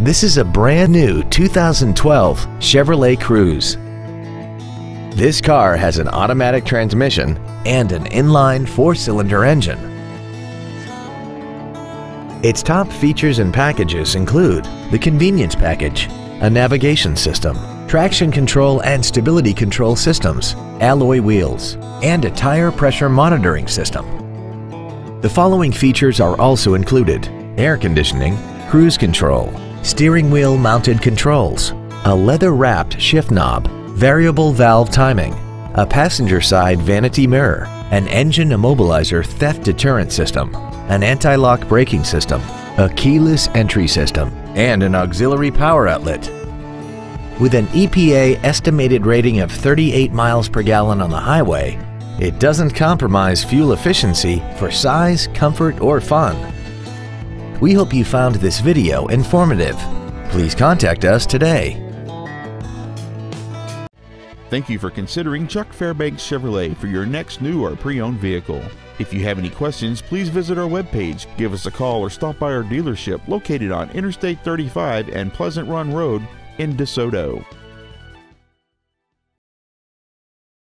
This is a brand new 2012 Chevrolet Cruze. This car has an automatic transmission and an inline four-cylinder engine. Its top features and packages include the convenience package, a navigation system, traction control and stability control systems, alloy wheels, and a tire pressure monitoring system. The following features are also included: air conditioning, cruise control, steering wheel mounted controls, a leather-wrapped shift knob, variable valve timing, a passenger side vanity mirror, an engine immobilizer theft deterrent system, an anti-lock braking system, a keyless entry system, and an auxiliary power outlet. With an EPA estimated rating of 38 miles per gallon on the highway, it doesn't compromise fuel efficiency for size, comfort, or fun. We hope you found this video informative. Please contact us today. Thank you for considering Chuck Fairbanks Chevrolet for your next new or pre-owned vehicle. If you have any questions, please visit our webpage, give us a call, or stop by our dealership located on Interstate 35 and Pleasant Run Road in DeSoto.